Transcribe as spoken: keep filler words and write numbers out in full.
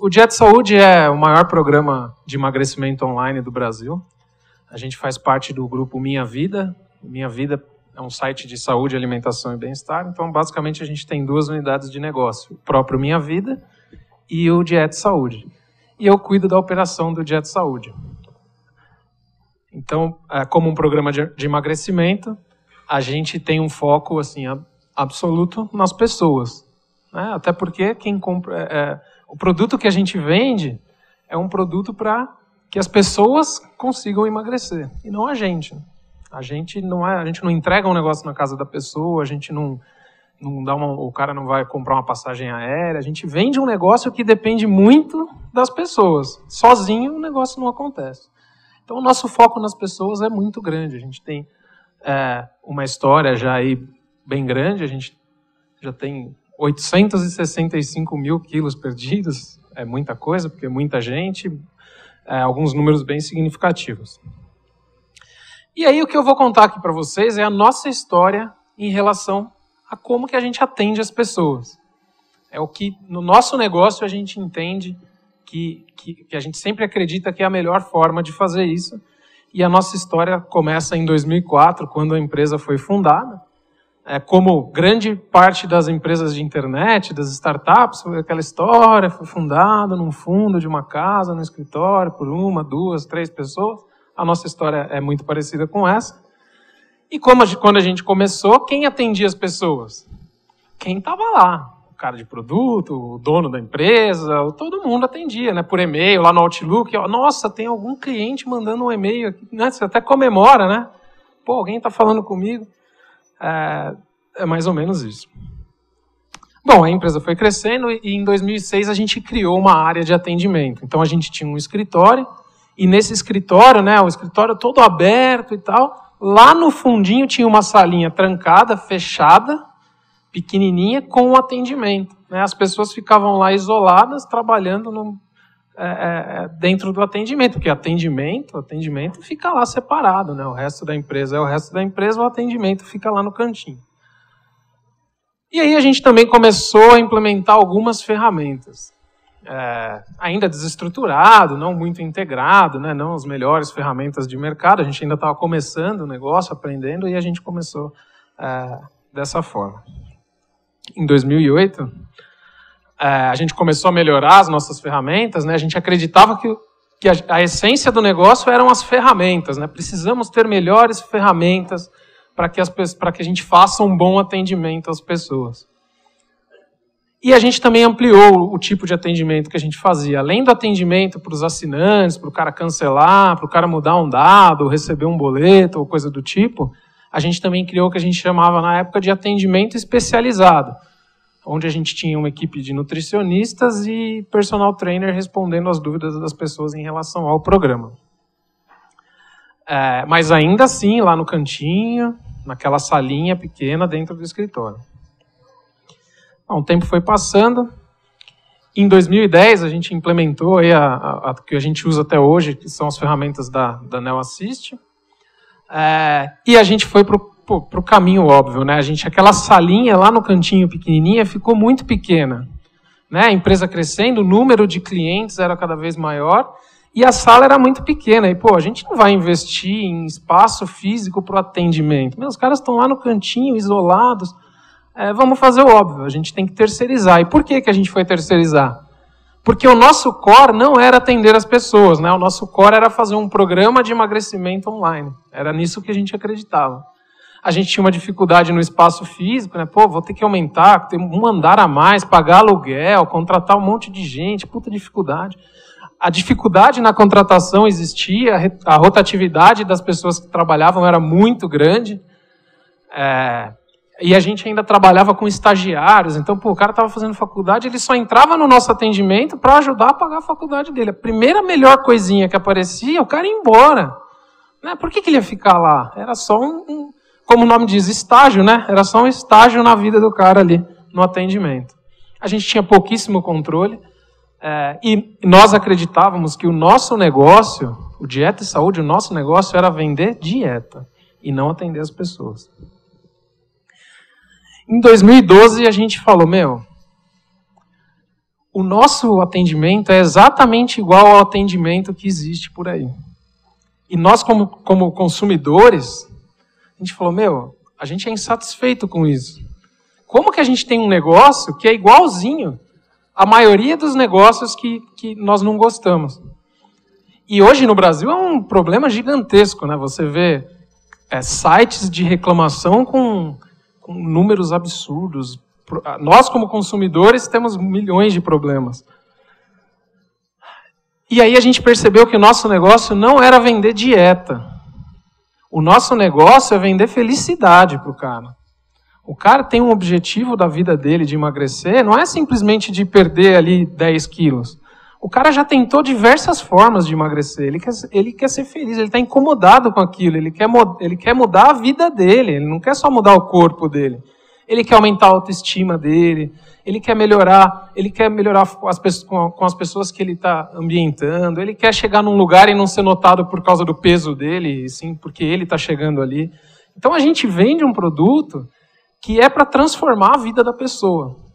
O Dieta e Saúde é o maior programa de emagrecimento online do Brasil. A gente faz parte do grupo Minha Vida. Minha Vida é um site de saúde, alimentação e bem-estar. Então, basicamente, a gente tem duas unidades de negócio. O próprio Minha Vida e o Dieta e Saúde. E eu cuido da operação do Dieta e Saúde. Então, como um programa de emagrecimento, a gente tem um foco assim, absoluto nas pessoas. Né? Até porque quem compra, é, o produto que a gente vende é um produto para que as pessoas consigam emagrecer, e não a gente. A gente não, é, a gente não entrega um negócio na casa da pessoa, a gente não, não dá uma, o cara não vai comprar uma passagem aérea, a gente vende um negócio que depende muito das pessoas. Sozinho o negócio não acontece. Então o nosso foco nas pessoas é muito grande. A gente tem é, uma história já aí bem grande, a gente já tem oitocentos e sessenta e cinco mil quilos perdidos, é muita coisa, porque é muita gente, é, alguns números bem significativos. E aí o que eu vou contar aqui para vocês é a nossa história em relação a como que a gente atende as pessoas. É o que no nosso negócio a gente entende que, que, que a gente sempre acredita que é a melhor forma de fazer isso. E a nossa história começa em dois mil e quatro, quando a empresa foi fundada. É, como grande parte das empresas de internet, das startups, foi aquela história, foi fundada num fundo de uma casa, num escritório, por uma, duas, três pessoas. A nossa história é muito parecida com essa. E como a gente, quando a gente começou, quem atendia as pessoas? Quem estava lá. O cara de produto, o dono da empresa, todo mundo atendia, né? Por e-mail, lá no Outlook. Ó, nossa, tem algum cliente mandando um e-mail aqui, né? Você até comemora, né? Pô, alguém está falando comigo. É, é mais ou menos isso. Bom, a empresa foi crescendo e em dois mil e seis a gente criou uma área de atendimento. Então a gente tinha um escritório e nesse escritório, né, o escritório todo aberto e tal, lá no fundinho tinha uma salinha trancada, fechada, pequenininha, com o atendimento. Né? As pessoas ficavam lá isoladas, trabalhando no, é, é, dentro do atendimento, porque atendimento, atendimento fica lá separado, né? O resto da empresa é o resto da empresa, o atendimento fica lá no cantinho. E aí a gente também começou a implementar algumas ferramentas, é, ainda desestruturado, não muito integrado, né? Não as melhores ferramentas de mercado, a gente ainda estava começando o negócio, aprendendo, e a gente começou é, dessa forma. Em dois mil e oito, é, a gente começou a melhorar as nossas ferramentas, né? A gente acreditava que, que a, a essência do negócio eram as ferramentas, né? Precisamos ter melhores ferramentas para que, que a gente faça um bom atendimento às pessoas. E a gente também ampliou o tipo de atendimento que a gente fazia. Além do atendimento para os assinantes, para o cara cancelar, para o cara mudar um dado, receber um boleto ou coisa do tipo, a gente também criou o que a gente chamava na época de atendimento especializado, onde a gente tinha uma equipe de nutricionistas e personal trainer respondendo as dúvidas das pessoas em relação ao programa. É, mas ainda assim, lá no cantinho, naquela salinha pequena dentro do escritório. Bom, o tempo foi passando. Em dois mil e dez, a gente implementou aí a, a, a que a gente usa até hoje, que são as ferramentas da, da NeoAssist. É, e a gente foi para o caminho óbvio, né? A gente, aquela salinha lá no cantinho pequenininha ficou muito pequena. Né? A empresa crescendo, o número de clientes era cada vez maior e a sala era muito pequena. E, pô, a gente não vai investir em espaço físico para o atendimento. Meu, os caras estão lá no cantinho, isolados. É, vamos fazer o óbvio, a gente tem que terceirizar. E por que, que a gente foi terceirizar? Porque o nosso core não era atender as pessoas, né? O nosso core era fazer um programa de emagrecimento online. Era nisso que a gente acreditava. A gente tinha uma dificuldade no espaço físico, né? Pô, vou ter que aumentar, ter um andar a mais, pagar aluguel, contratar um monte de gente, puta dificuldade. A dificuldade na contratação existia, a rotatividade das pessoas que trabalhavam era muito grande. É... E a gente ainda trabalhava com estagiários, então pô, o cara estava fazendo faculdade, ele só entrava no nosso atendimento para ajudar a pagar a faculdade dele. A primeira melhor coisinha que aparecia, o cara ia embora. Né? Por que, que ele ia ficar lá? Era só um, um, como o nome diz, estágio, né? Era só um estágio na vida do cara ali, no atendimento. A gente tinha pouquíssimo controle é, e nós acreditávamos que o nosso negócio, o Dieta e Saúde, o nosso negócio era vender dieta e não atender as pessoas. Em dois mil e doze, a gente falou, meu, o nosso atendimento é exatamente igual ao atendimento que existe por aí. E nós, como, como consumidores, a gente falou, meu, a gente é insatisfeito com isso. Como que a gente tem um negócio que é igualzinho à maioria dos negócios que, que nós não gostamos? E hoje no Brasil é um problema gigantesco, né? Você vê é, sites de reclamação com, com números absurdos. Nós, como consumidores, temos milhões de problemas. E aí a gente percebeu que o nosso negócio não era vender dieta. O nosso negócio é vender felicidade para o cara. O cara tem um objetivo da vida dele de emagrecer, não é simplesmente de perder ali dez quilos. O cara já tentou diversas formas de emagrecer, ele quer, ele quer ser feliz, ele está incomodado com aquilo, ele quer, ele quer mudar a vida dele, ele não quer só mudar o corpo dele. Ele quer aumentar a autoestima dele, ele quer melhorar, ele quer melhorar as pessoas, com as pessoas que ele está ambientando, ele quer chegar num lugar e não ser notado por causa do peso dele, sim, porque ele está chegando ali. Então a gente vende um produto que é para transformar a vida da pessoa.